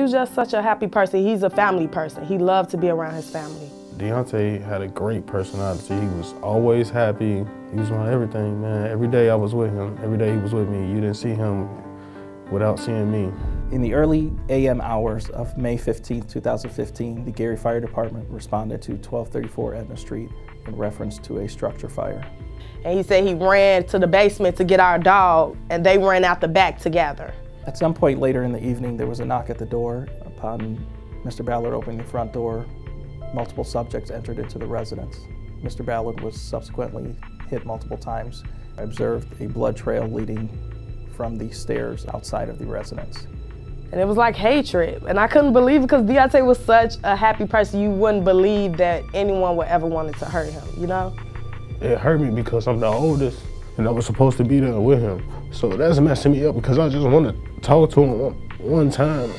He was just such a happy person. He's a family person. He loved to be around his family. Deonte had a great personality. He was always happy. He was on everything, man. Every day I was with him. Every day he was with me. You didn't see him without seeing me. In the early a.m. hours of May 15, 2015, the Gary Fire Department responded to 1234 Edna Street in reference to a structure fire. And he said he ran to the basement to get our dog, and they ran out the back together. At some point later in the evening, there was a knock at the door. Upon Mr. Ballard opening the front door, multiple subjects entered into the residence. Mr. Ballard was subsequently hit multiple times. I observed a blood trail leading from the stairs outside of the residence. And it was like hatred. And I couldn't believe it because Deonte was such a happy person. You wouldn't believe that anyone would ever wanted to hurt him, you know? It hurt me because I'm the oldest and I was supposed to be there with him. So that's messing me up because I just want to talk to him one time.